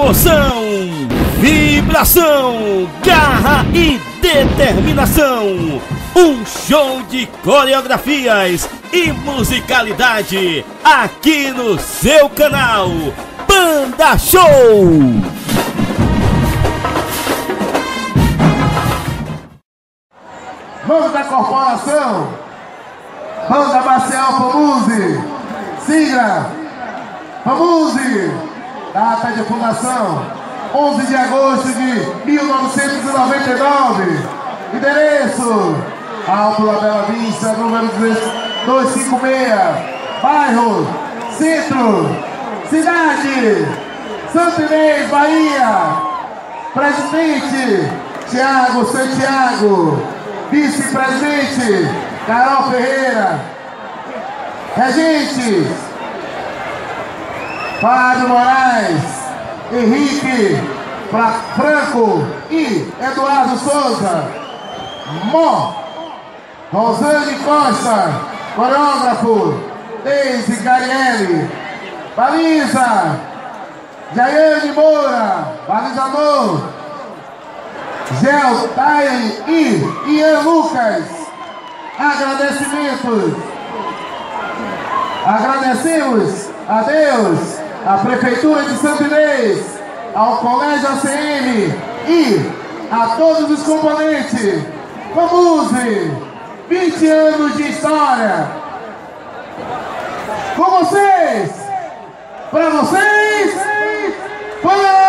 Emoção, vibração, garra e determinação. Um show de coreografias e musicalidade aqui no seu canal Banda Show. Nome da corporação, Banda Marcial Fanmusi, sigla Fanmusi, data de fundação 11 de agosto de 1999, endereço Alto Bela Vista, número 256, bairro Centro, cidade Santo Inês, Bahia. Presidente Tiago Santiago, vice-presidente Carol Ferreira, regente Fábio Moraes, Henrique Franco e Eduardo Souza, Mó Rosane Costa, coreógrafo Deise Carielli, baliza Jaiane Moura, balizador Gel, Thay e Ian Lucas. Agradecimentos. Agradecemos a Deus, à Prefeitura de Santo Inês, ao Colégio ACM e a todos os componentes. Fanmusi, 20 anos de história. Com vocês, para vocês, Fanmusi!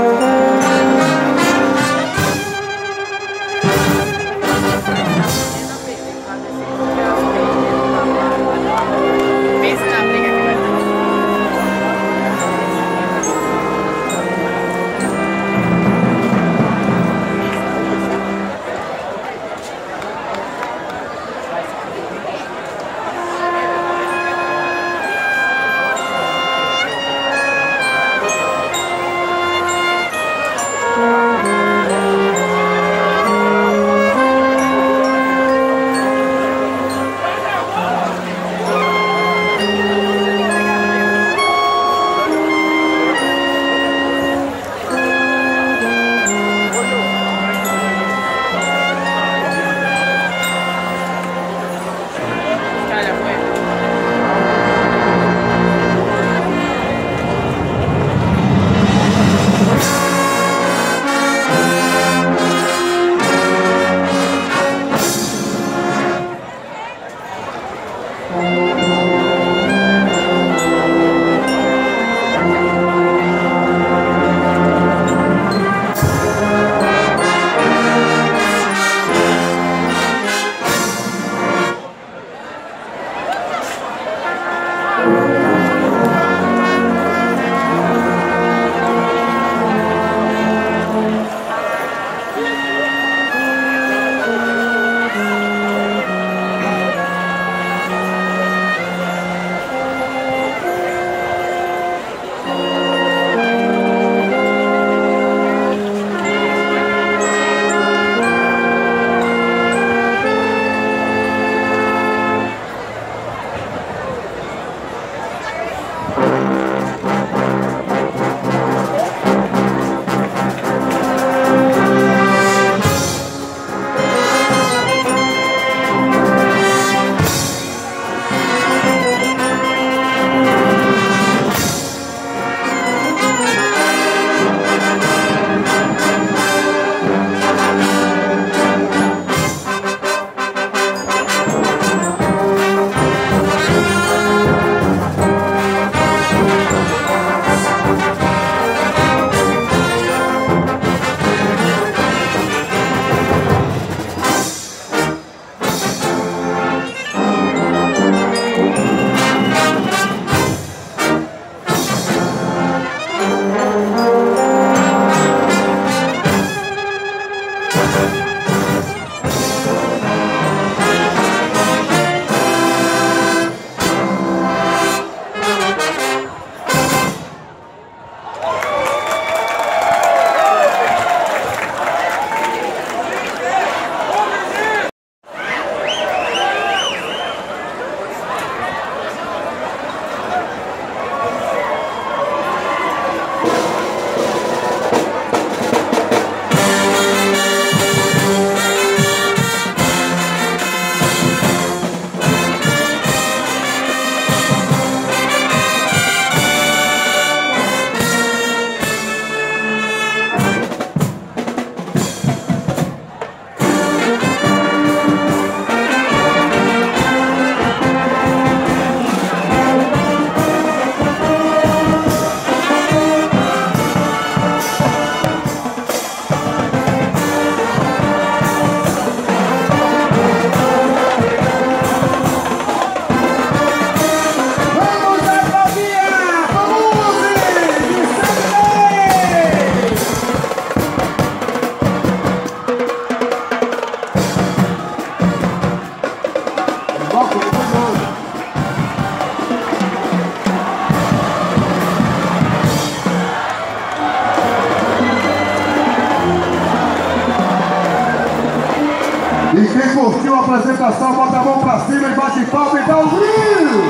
E quem curtiu a apresentação, bota a mão pra cima e bate palma e dá um grito!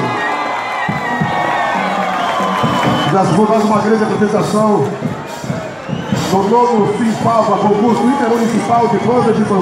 Já se foi mais uma grande apresentação do novo CINPAPA, concurso intermunicipal de banda de show.